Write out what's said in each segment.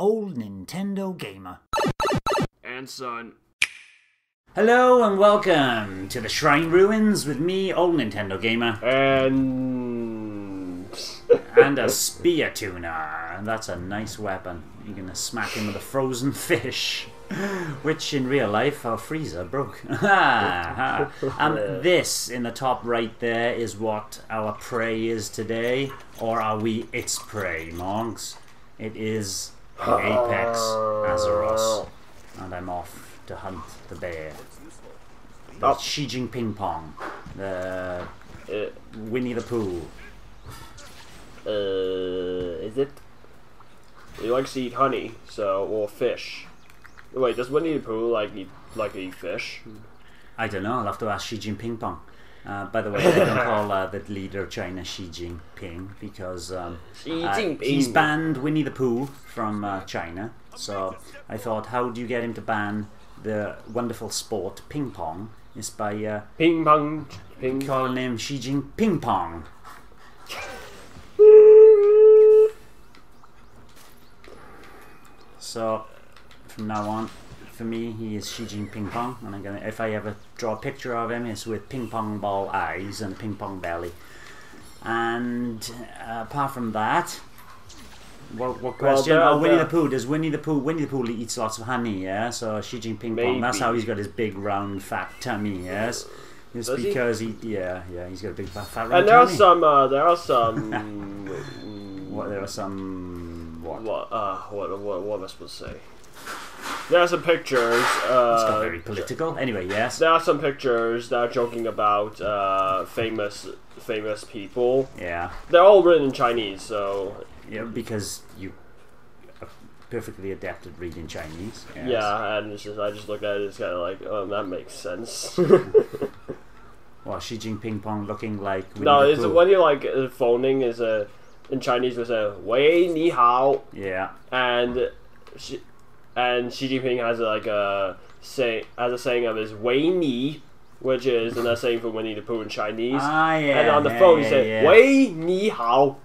Old Nintendo Gamer and Son. Hello and welcome to the Shrine Ruins with me, Old Nintendo Gamer. And a spear tuner. That's a nice weapon. You're gonna smack him with a frozen fish. Which in real life our freezer broke. This in the top right there is what our prey is today, or are we its prey, monks? It is the apex Arzuros, and I'm off to hunt the bear. That's Xi Jinping Pong, the Winnie the Pooh. Is it? He likes to eat honey, so or fish. Wait, does Winnie the Pooh like eat fish? I don't know. I'll have to ask Xi Jinping Pong. By the way, they don't call the leader of China Xi Jinping because he's banned Winnie the Pooh from China. So I thought, how do you get him to ban the wonderful sport ping pong? It's by ping pong. Ping. Calling him Xi Jinping Pong. So from now on, for me, he is Xi Jinping Pong, and I'm gonna, if I ever draw a picture of him, it's with ping pong ball eyes and a ping pong belly. And apart from that, what question? Well, Winnie the Pooh. Does Winnie the Pooh eats lots of honey? Yeah. So Xi Jinping Pong. That's how he's got his big round fat tummy. Yes. It's does because he yeah, he's got a big fat round tummy. And there are some. What am I supposed to say? There are some pictures. It's got very political. Anyway, yes. There are some pictures that are joking about famous people. Yeah. They're all written in Chinese, so. Yeah, because you are perfectly adept at reading Chinese. Yes. Yeah, and it's just, I just looked at it and it's kind of like, oh, that makes sense. Well, Xi Jinping Pong looking like. Winnie no, it's when you're like phoning is a in Chinese was a Wei Ni Hao. Yeah. And Xi Jinping has a saying of his Wei Ni, which is another saying for Winnie the Pooh in Chinese. Ah, yeah, and on the phone he said Wei Ni Hao.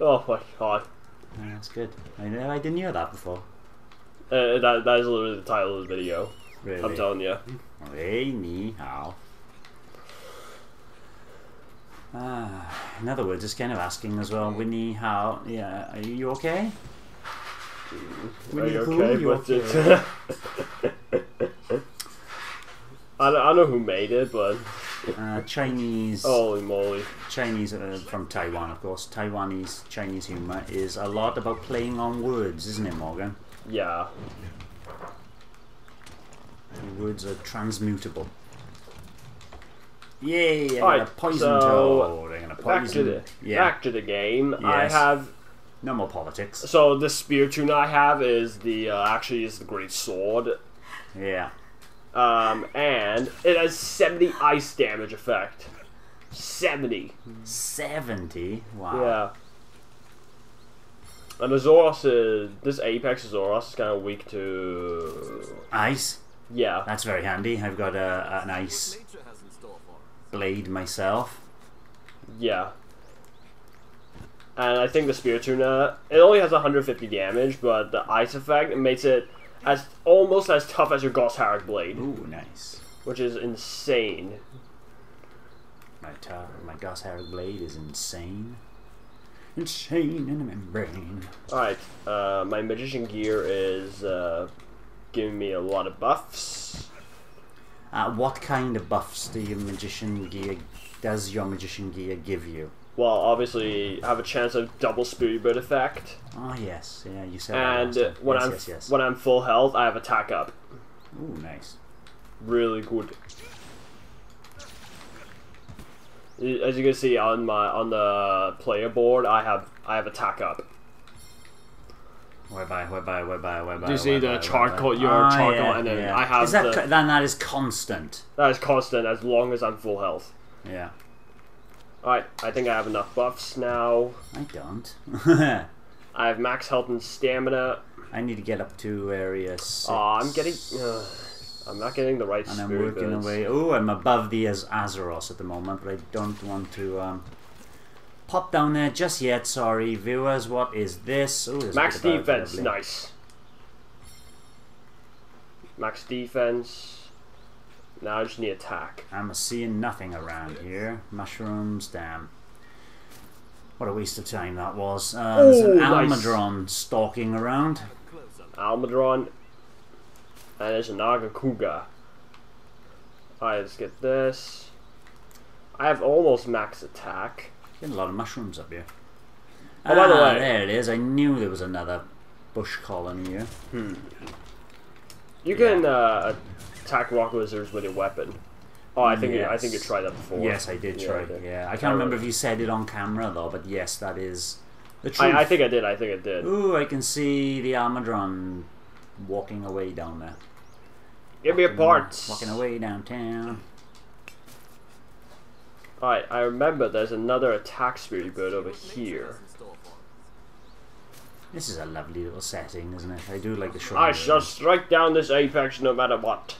Oh my god. Yeah, that's good. I didn't hear that before. That is literally the title of the video. Really? I'm telling you. Wei Ni Hao. In other words, it's kind of asking as well, Winnie, how? Yeah, are you okay? Winnie the Pooh, you okay? I don't know who made it, but Chinese. Holy moly! Chinese from Taiwan, of course. Taiwanese Chinese humor is a lot about playing on words, isn't it, Morgan? Yeah. The words are transmutable. Yay! I'm gonna poison toad. I'm gonna poison. Back to the game. Yes. I have no more politics. So this spear tune I have is the actually is the great sword. Yeah. And it has 70 ice damage effect. 70. 70. Wow. Yeah. And Arzuros, this apex Arzuros is kind of weak to ice. Yeah. That's very handy. I've got an ice blade myself. Yeah. And I think the spear tuna, it only has 150 damage, but the ice effect makes it almost as tough as your Goss Harag blade. Ooh, nice. Which is insane. My Goss Harag blade is insane. Insane in the membrane. Alright, my magician gear is giving me a lot of buffs. What kind of buffs does your magician gear give you? Well, obviously, I have a chance of double Spiribird effect. Oh yes, yeah, you said. And that last when I'm full health, I have attack up. Ooh, nice. Really good. As you can see on the player board, I have attack up. Whereby. Do you see the charcoal? Your charcoal, and then I have. Is that then that is constant. That is constant as long as I'm full health. Yeah. All right, I think I have enough buffs now. I don't. I have max health and stamina. I need to get up to area 6. I'm getting. I'm not getting the right. And I'm working away. Oh, I'm above the Arzuros at the moment, but I don't want to. pop down there just yet. Sorry, viewers. What is this? Ooh, max defense. Really. Nice. Max defense. Now I just need attack. I'm seeing nothing around here. Mushrooms. Damn. What a waste of time that was. There's an Almudron stalking around. Almudron. And there's an Agakuga. Alright, let's get this. I have almost max attack. Getting a lot of mushrooms up here. Oh, by the way. There it is. I knew there was another bush colony here. Hmm. You can attack rock lizards with your weapon. Oh, I think you tried that before. Yes, I did try it. Yeah, I can't remember if you said it on camera though, but yes, that is the truth. I think I did. Ooh, I can see the Almudron walking away down there. Give me a part. Walking away downtown. Alright, I remember there's another attack Spiribird over here. This is a lovely little setting, isn't it? I do like the shrine. I shall strike down this apex no matter what.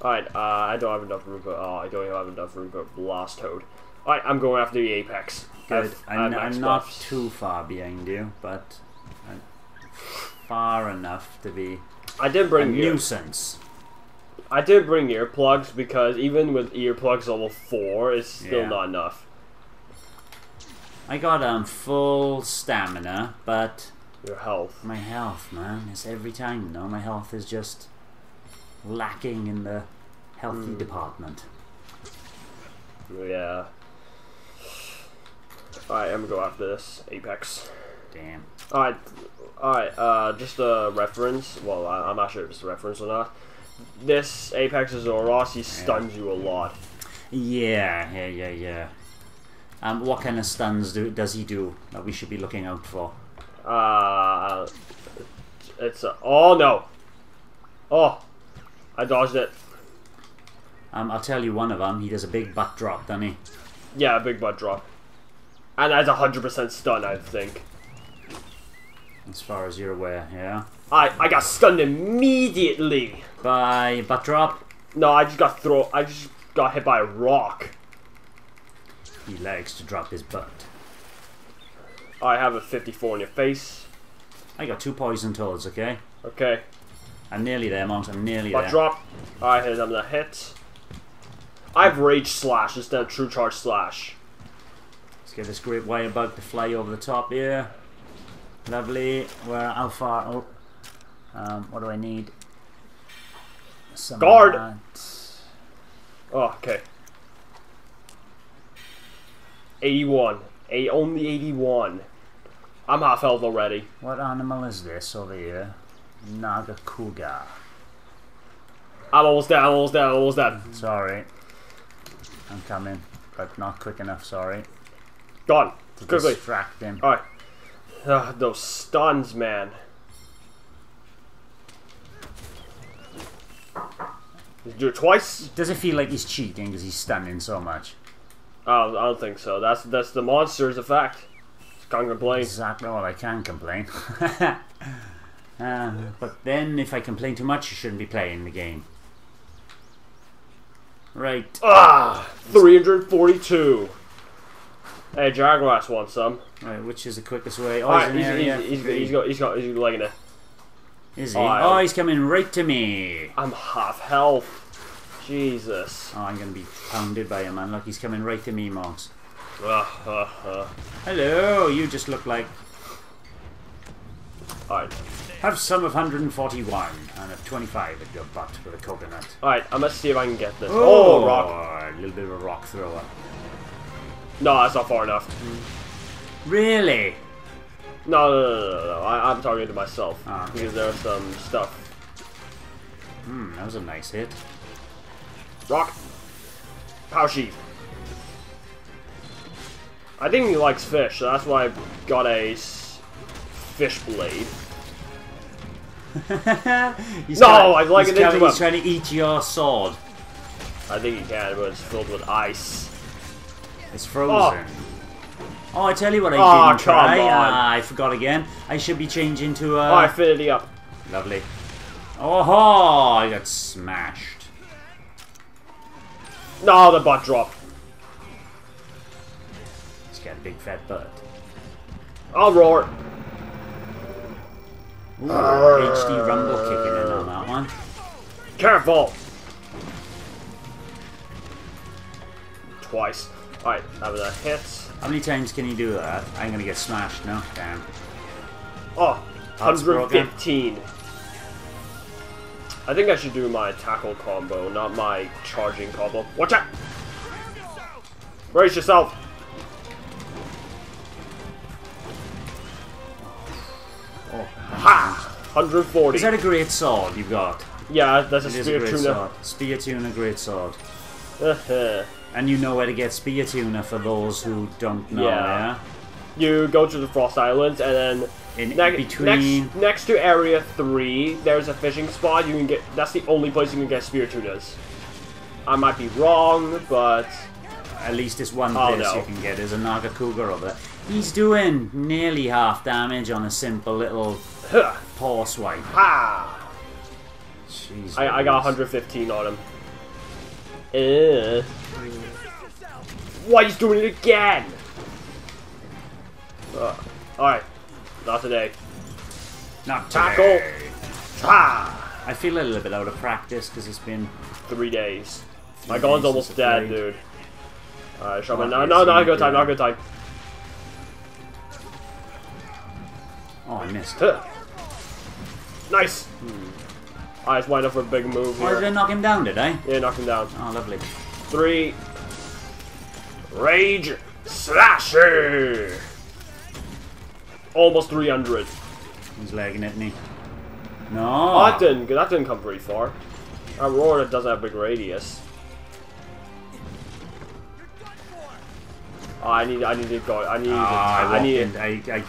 Alright, I don't have enough room for. Oh, I don't have enough room for Blast Toad. Alright, I'm going after the apex. Good. I'm not too far behind you, but I'm far enough to be. I did bring a nuisance. I did bring earplugs because even with earplugs level 4, it's still not enough. I got full stamina, but your health. My health, man, it's every time. No, my health is just lacking in the healthy department. Yeah. Alright, I'm gonna go after this apex. Damn. Alright, just a reference. Well, I'm not sure if it's a reference or not. This apex is Arzuros, he stuns you a lot. Yeah. What kind of stuns does he do that we should be looking out for? It's a... Oh, no! Oh! I dodged it. I'll tell you one of them. He does a big butt drop, doesn't he? Yeah, a big butt drop. And that's 100% stun, I think. As far as you're aware, yeah? I got stunned immediately! By butt drop? No, I just got hit by a rock. He likes to drop his butt. I have a 54 in your face. I got 2 poison toads, okay? Okay. I'm nearly there, Mont. I'm nearly there. Drop. I hit him. The hit. I've rage slash instead of true charge slash. Let's get this great wire bug to fly over the top here. Lovely. Where? How far? Oh. What do I need? Some guard. Oh, okay. 81. Only 81. I'm half health already. What animal is this over here? Nargacuga. I'm almost dead. Sorry. I'm coming, but not quick enough, sorry. Gone. Quickly. Distract him. Alright. Those stuns, man. Did you do it twice? Does it feel like he's cheating because he's stunning so much? Oh, I don't think so. That's the monster's effect. Can't complain. Exactly. Well, I can complain. But then, if I complain too much, you shouldn't be playing the game. Right. Ah! 342! Hey, Jaguars wants some. Right, which is the quickest way? Oh, right, he's legging it. Is he? Right. Oh, he's coming right to me! I'm half health. Jesus. Oh, I'm gonna be pounded by him, man. Look, he's coming right to me, Monks. Hello, you just look like... Alright. Have some of 141 and of 25 at your butt with a coconut. Alright, I must see if I can get this. Oh, rock. A little bit of a rock thrower. No, that's not far enough. Really? No. I'm targeting myself because there was some stuff. That was a nice hit. Rock. Pow sheave. I think he likes fish, so that's why I got a fish blade. He's trying to eat your sword. I think he can, but it's filled with ice. It's frozen. Oh, I tell you what I didn't try. I forgot again. I should be changing to Oh, I filled it up. Lovely. Oh, I got smashed. No, the butt drop. got a big fat butt. I'll roar. Ooh, HD Rumble kicking in on that one. Careful! Twice. Alright, that was a hit. How many times can you do that? I'm gonna get smashed now. Damn. Oh, 115. I think I should do my tackle combo, not my charging combo. Watch out! Brace yourself! Oh, ha! 140. Is that a great sword you've got? Yeah, that's a spear tuna. Spear tuna, great sword. And you know where to get spear tuna for those who don't know. Yeah. You go to the Frost Islands and then. Next to Area 3, there's a fishing spot. You can get. That's the only place you can get spear tunas. I might be wrong, but at least it's one place you can get. There's a Nargacuga over there. He's doing nearly half damage on a simple little paw swipe. Ah! Jeez, I got 115 on him. Why he's doing it again? All right. Not today. Not today. Tackle! Ah! I feel a little bit out of practice because it's been 3 days. My gun's almost dead, dude. Alright, Shaman. No, not good time, not good time. Oh, I missed. Nice! Alright, it's wide enough for a big move here. Oh, I didn't knock him down, did I? Yeah, knock him down. Oh, lovely. 3. Rage Slasher! Almost 300. He's lagging at me. No. Oh, that didn't come pretty far. Aurora doesn't have a big radius. Oh, I need to go. I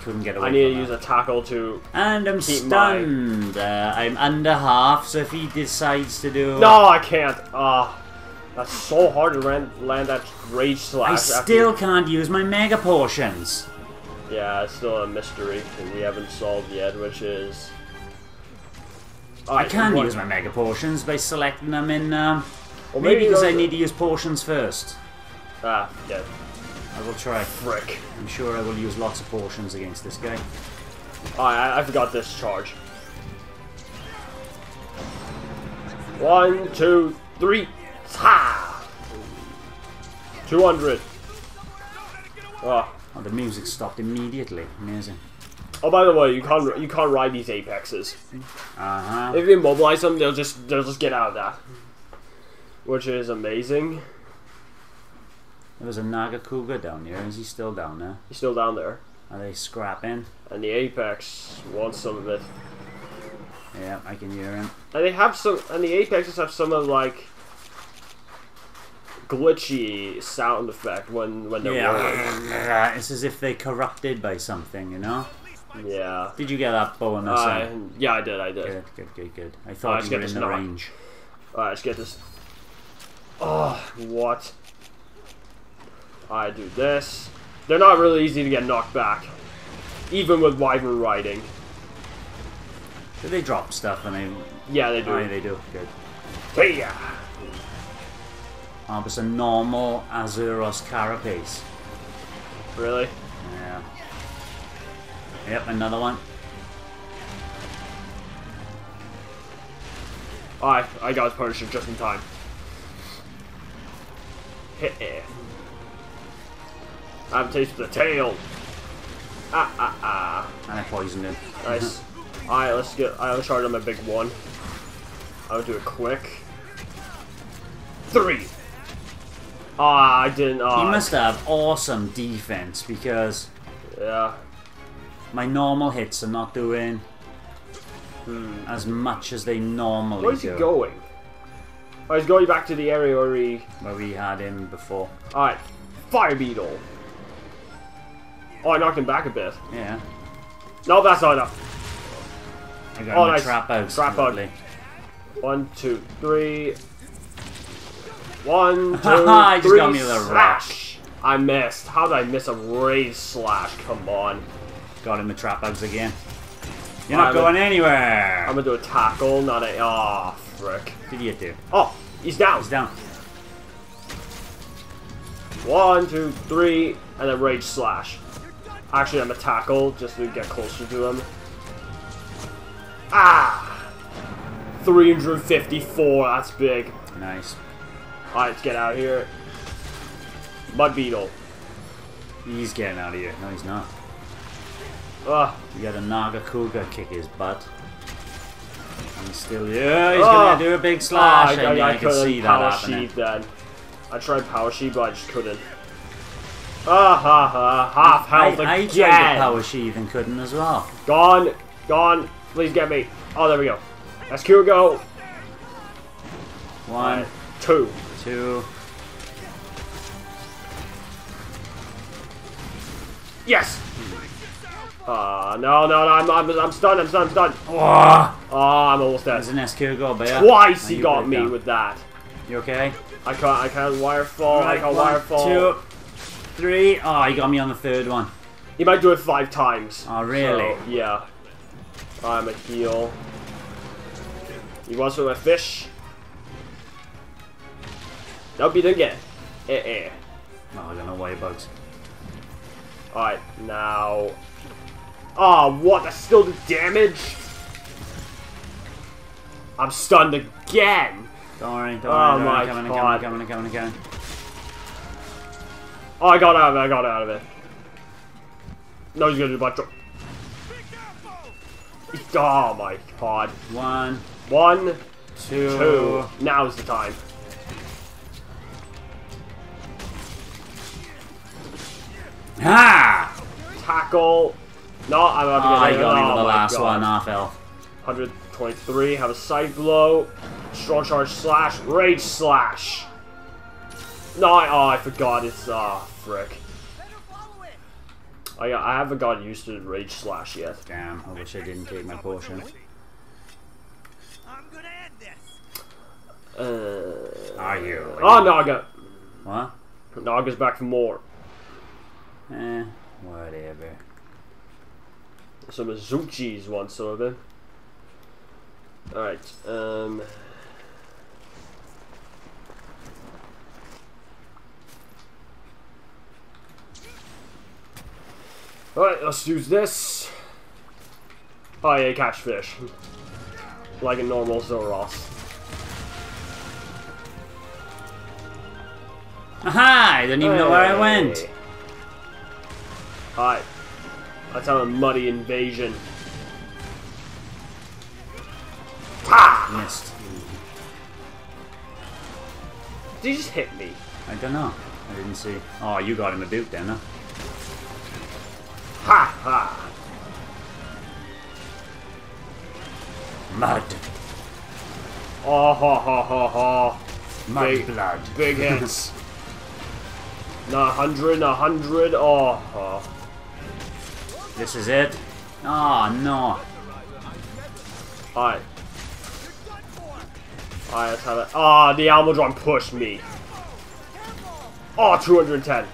couldn't get away. I need to use a tackle to. And I'm stunned. I'm under half, so if he decides to do. No, I can't. Ah. That's so hard to land that rage slash. I still can't use my mega potions. Yeah, it's still a mystery that we haven't solved yet, which is. Right, I can use my mega potions by selecting them in. Well, maybe because I need to use potions first. Ah, yeah. I will try. Frick. I'm sure I will use lots of potions against this guy. Alright, I forgot this charge. 1, 2, 3. Ha! 200. Ah. Oh, the music stopped immediately. Amazing. Oh, by the way, you can't ride these apexes. If you immobilize them, they'll just get out of that, which is amazing. There was a Nargacuga down here. Is he still down there? He's still down there. Are they scrapping? And the apex wants some of it. Yeah, I can hear him. And they have some. And the apexes have some of like. Glitchy sound effect when they're rolling. It's as if they're corrupted by something, you know? Yeah. Did you get that bow on this side? Yeah, I did. Good. I thought you were in the range. Alright, let's get this. Oh, what? I do this. They're not really easy to get knocked back. Even with Wyvern riding. Do they drop stuff and they. Yeah, they do. Oh, yeah, they do. Good. Hey, yeah! Oh, but it's a normal Arzuros carapace. Really? Yeah. Yep, another one. Alright, I got his Punisher just in time. Heh. I have a taste of the tail. And I poisoned him. Nice. Alright, I'll charge on my big one. I'll do it quick. 3! Ah, I didn't. He must have awesome defense because. Yeah. My normal hits are not doing as much as they normally do. Where's he going? Oh, he's going back to the area where we had him before. Alright. Fire Beetle. Oh, I knocked him back a bit. Yeah. No, that's not enough. I got nice. Trap out. Trap out. 1, 2, 3. 1, 2, 3, got me the slash! I missed. How did I miss a raise slash? Come on. Got him the trap bugs again. You're not going anywhere! I'm gonna do a tackle, not a. Oh, frick. Did you do? Oh, he's down! 1, 2, 3. and then Rage Slash. Actually, I'm a tackle just to get closer to them. Ah! 354, that's big. Nice. Alright, let's get out of here. Mud Beetle. He's getting out of here. No, he's not. Ugh. You got a Nargacuga kick his butt. And still, yeah, he's gonna do a big slash. And I can see that happening. Then. I tried power sheet, but I just couldn't. Half health again. I tried to power sheet and couldn't as well. Gone, gone. Please get me. Oh, there we go. Let's go. One, two, two. Yes. No, no, no, I'm stunned, I'm stunned. Oh, I'm almost dead. There's an SQ goal, baby. Twice he got me with that. You okay? I can't wire fall, right, I can't wire fall. 2, 3, oh, he got me on the third one. He might do it 5 times. Oh, really? So, yeah. I'm a heel. He wants with a fish. Nope, he didn't get it. Eh-eh. No, I don't know why he bugs. Alright, now... Oh, what? That still did damage? I'm stunned again! Don't worry, don't worry. Oh my god. Coming. Oh, I got out of it, No, he's gonna do my drop. Oh my god. One, two. Now's the time. Ha! Tackle. No, I'm about to get him with the last one, half health. 123, have a side blow. Strong charge slash, rage slash. No, I forgot it's, frick. I haven't gotten used to rage slash yet. Damn, I wish I didn't take my potion. I'm gonna end this. Are you? Oh, Naga. What? Naga's back for more. Eh, whatever. Some Mizuchi's once over. Alright, Alright, let's use this. Oh yeah, catch fish. Like a normal Zoros. Aha! I didn't even know where I went! Alright. Let's have a muddy invasion. Ah! Missed. Did you just hit me? I don't know. I didn't see. Oh, you got him a boot then, huh? Ha ha! Mud. Oh ha ha ha ha! Mud big, blood. Big hits. 100, 100. Oh. Oh. This is it. Oh no. Alright. Alright, let's have it. Ah, oh, the Almudron pushed me. Oh, 210.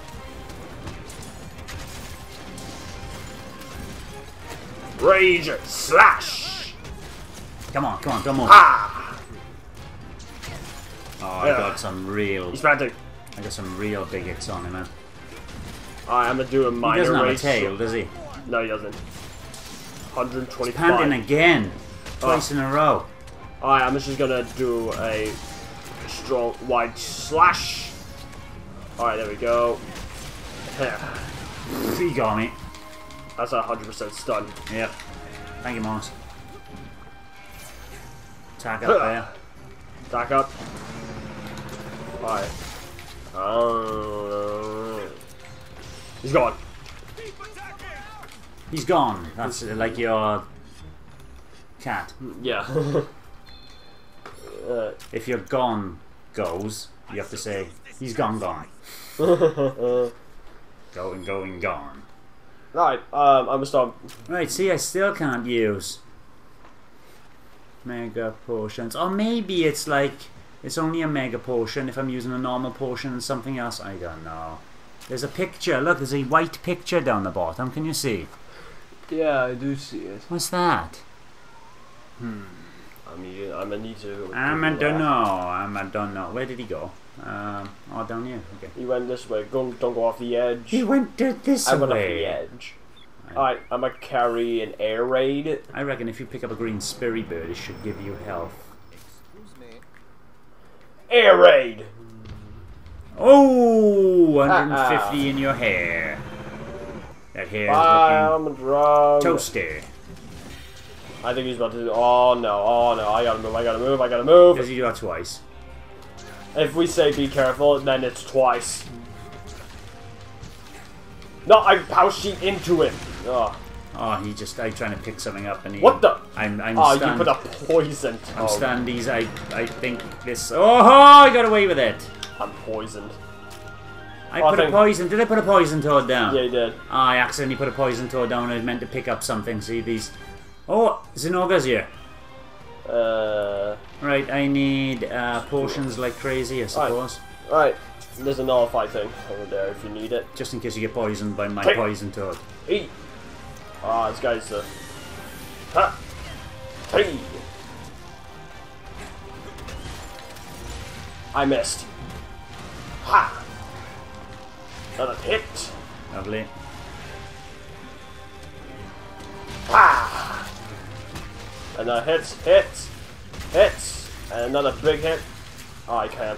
Rage slash. Come on, come on, come on. Ah. Oh, I got some real. He's frantic. I got some real big hits on him, man. Alright, I'm gonna do a minor rage. He doesn't have a tail, does he? No, he doesn't. 125. He's panting again. Twice in a row. Alright, I'm just gonna do a strong wide slash. Alright, there we go. He got me. That's 100% stun. Yep. Thank you, Mons. Attack up there. Attack up. Alright. He's gone. He's gone. That's like your cat. Yeah. If your gone goes, you have to say, he's gone, gone. Going, going, gone. Right, I'm a stop. Right, see, I still can't use mega potions. Or maybe it's like, it's only a mega potion if I'm using a normal potion and something else. I don't know. There's a picture. Look, there's a white picture down the bottom. Can you see? Yeah, I do see it. What's that? I mean, I'm a need to. I don't know. Where did he go? Oh, down here. Okay. He went this way. Don't go off the edge. He went this way. I went off the edge. Alright, I'm gonna carry an air raid. I reckon if you pick up a green Spiribird, it should give you health. Excuse me. Air raid! Oh, 150 in your hair. That hair is looking toasty. I think he's about to do. Oh no, I gotta move. Does he do that twice? If we say be careful, then it's twice. No, I'm pouching into him. Oh. Oh, he just, I'm trying to pick something up and he... What the? I'm oh, stunned. You put a poison. I'm stunned, he's, I think this... Oh, I got away with it. I'm poisoned. I put a poison. Did I put a poison toad down? Yeah, you did. Oh, I accidentally put a poison toad down and I meant to pick up something. See, these... Oh, Zenoga's here. Right, I need potions like crazy, I suppose. Alright. There's a nullify thing over there if you need it. Just in case you get poisoned by my poison toad. Eat! Ah, this guy's a... Ha! Hey! I missed. Ha! Another hit! Lovely. Ha! Another hit! And another big hit. Oh, I can't.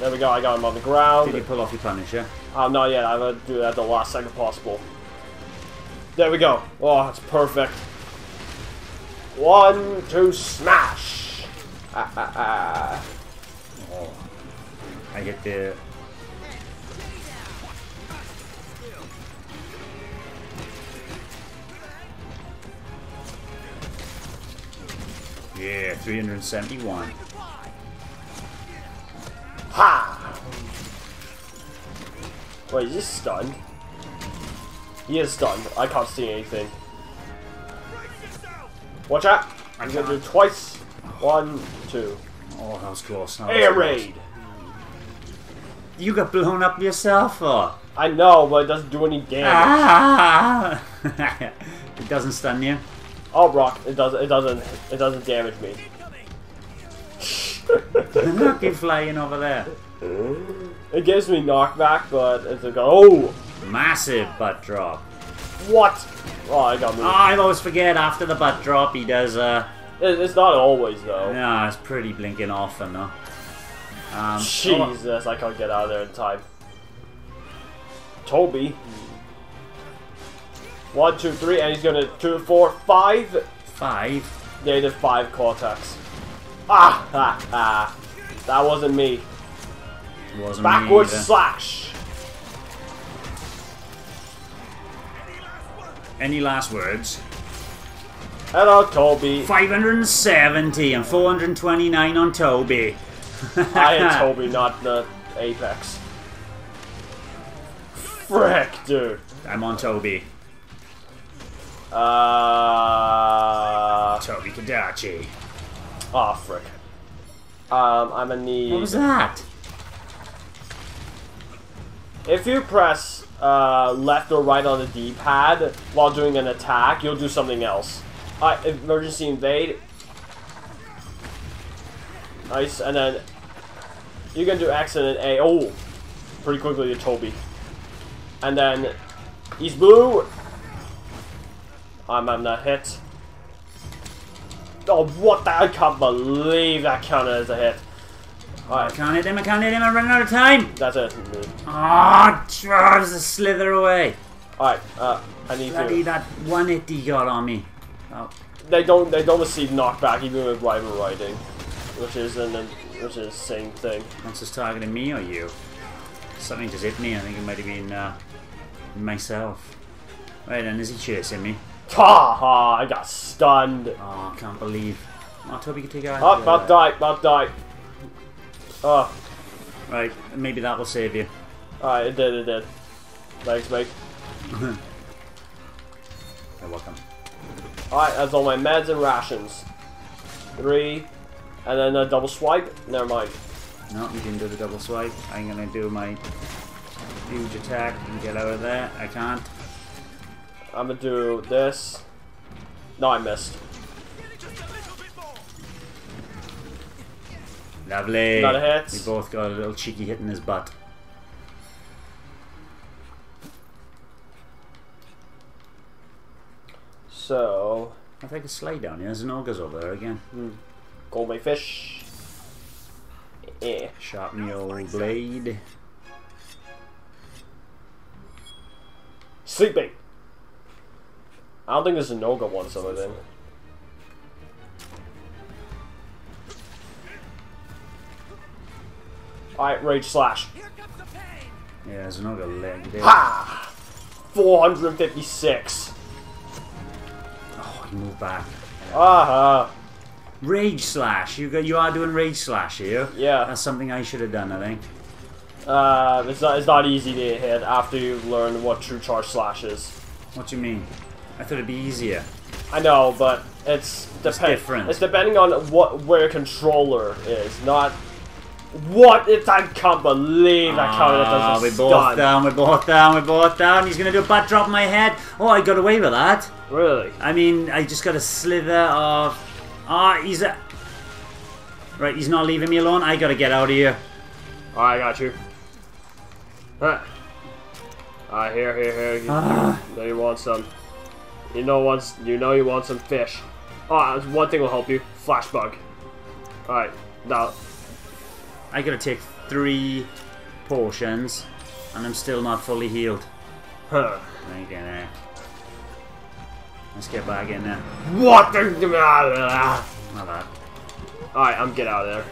There we go, I got him on the ground. Did you pull off your Punisher? Not yet, I'm gonna do that at the last second possible. There we go. Oh, that's perfect. 1, 2, smash! Oh. I get the... Yeah, 371. Ha! Wait, is he stunned? He is stunned. I can't see anything. Watch out! I'm gonna do it twice. 1, 2. Oh, that was close. Air raid! You got blown up yourself, or? I know, but it doesn't do any damage. Ah! It doesn't stun you. Oh, Brock, it doesn't damage me. Look, he's flying over there. It gives me knockback, but it's a go. Oh! Massive butt drop. What? Oh, I got moved. Oh, I always forget after the butt drop he does it's not always, though. No, it's pretty blinking often, though. Jesus, I can't get out of there in time. Tobi. 1, 2, 3, and he's gonna 2, 4, 5. 5? Yeah, he did 5 Cortex. Ah, ha, ha. That wasn't me. It wasn't Backwards me slash. Any last words? Hello, Tobi. 570 and 429 on Tobi. I am Tobi, not the Apex. Frick, dude. I'm on Tobi. Tobi-Kadachi. Oh, frick. I'm gonna need... What was that? If you press left or right on the D-pad while doing an attack, you'll do something else. Emergency invade. Nice, and then... You can do X and A. Oh! Pretty quickly to Tobi. And then... East Blue! I'm not hit. Oh, what the? I can't believe that counted as a hit. Alright. I can't hit him, I'm running out of time! That's it. Ah, I was a slither away. Alright, I need to... that 180 he got on me. Oh. They don't receive knockback even with rival riding. Which is the same thing. That's just targeting me or you? Something just hit me, I think it might have been, myself. Right then, is he chasing me? Ha ha! I got stunned. Oh, I can't believe. Oh, Tobi can take out. Oh, about die. Oh. Right, maybe that will save you. Alright, it did. Thanks, mate. You're welcome. Alright, that's all my meds and rations. 3, and then a double swipe. Never mind. No, you didn't do the double swipe. I'm gonna do my huge attack and get out of there. I can't. I'm gonna do this. No, I missed. Lovely. A lot of hits. We both got a little cheeky hit in his butt. So... I think a sleigh down here. There's an ogres over there again. Gourmet fish. Yeah. Sharpen your old blade. Sleeping! I don't think there's an ogre one somewhere then. Alright, Rage Slash. Yeah, there's an ogre leg there. Ha! 456! Oh, he moved back. Aha! Rage Slash. You are doing Rage Slash here. Yeah. That's something I should have done, I think. It's not easy to hit after you've learned what True Charge Slash is. What do you mean? I thought it'd be easier. I know, but it's different. It's depending on where your controller is, not what if I can't believe that counter doesn't we stun. We're both down. He's gonna do a butt drop in my head. Oh, I got away with that. Really? I mean, I just got a slither of. Ah, he's a. Right, he's not leaving me alone. I gotta get out of here. All right, I got you. Alright, here. You know you want some. You want some fish. Oh, one thing will help you. Flash bug. Alright, now. I gotta take 3 potions, and I'm still not fully healed. Huh. Okay, let's get back in there. What the? Not bad. Alright, I'm get out of there.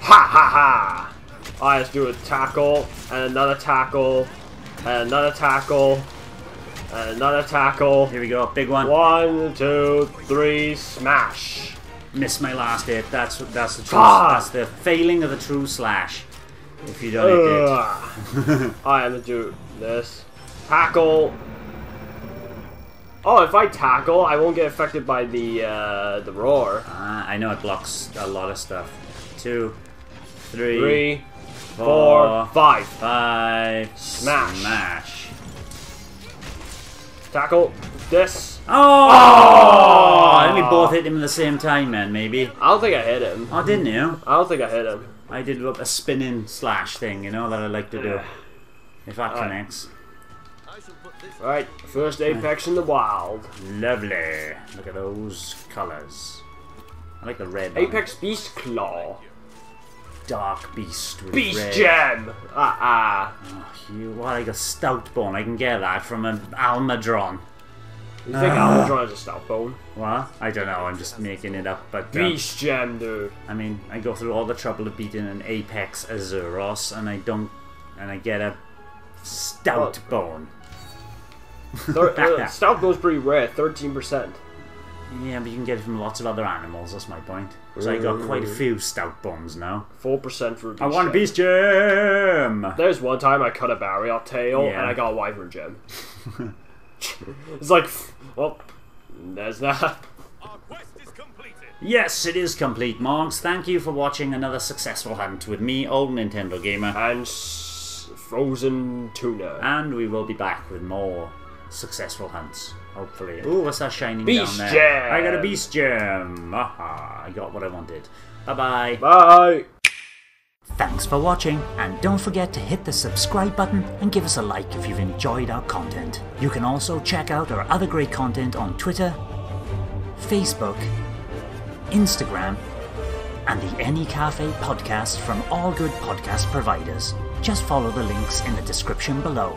Ha ha ha! Alright, let's do a tackle, and another tackle, and another tackle, and another tackle. Here we go, big one. 1, 2, 3, smash! Missed my last hit. That's the true. That's the failing of the true slash. If you don't hit it. Alright, I'm gonna do this. Tackle. Oh, if I tackle, I won't get affected by the roar. I know it blocks a lot of stuff. 2, 3, 4, 5. Smash. Tackle. This. Oh! I think we both hit him at the same time, man, maybe. I don't think I hit him. Oh, didn't you? I don't think I hit him. I did a spinning slash thing, you know, that I like to do. If that connects. Alright, first Apex in the wild. Lovely. Look at those colours. I like the red Apex one. Beast Claw. Dark Beast. With Beast red. Gem! You are like a stout bone. I can get that from an Almudron. You think Almudron is a stout bone? What? I don't know. I'm just making it up. But Beast Gem, dude. I mean, I go through all the trouble of beating an Apex Arzuros, and I don't. And I get a stout bone. Stout bone's pretty rare. 13%. Yeah, but you can get it from lots of other animals, that's my point. So I got quite a few stout bombs now. 4% for a beast gem. I want a beast gem! There's one time I cut a barrier tail and I got a wyvern gem. It's like, well, there's that. Our quest is completed. Yes, it is complete, Marks. Thank you for watching another successful hunt with me, Old Nintendo Gamer. And Frozen Tuna. And we will be back with more successful hunts. Hopefully. Ooh, what's that shining beast down there? Gem. I got a beast gem. Aha, I got what I wanted. Bye-bye. Bye. Thanks for watching, and don't forget to hit the subscribe button and give us a like if you've enjoyed our content. You can also check out our other great content on Twitter, Facebook, Instagram, and the Any Cafe podcast from all good podcast providers. Just follow the links in the description below.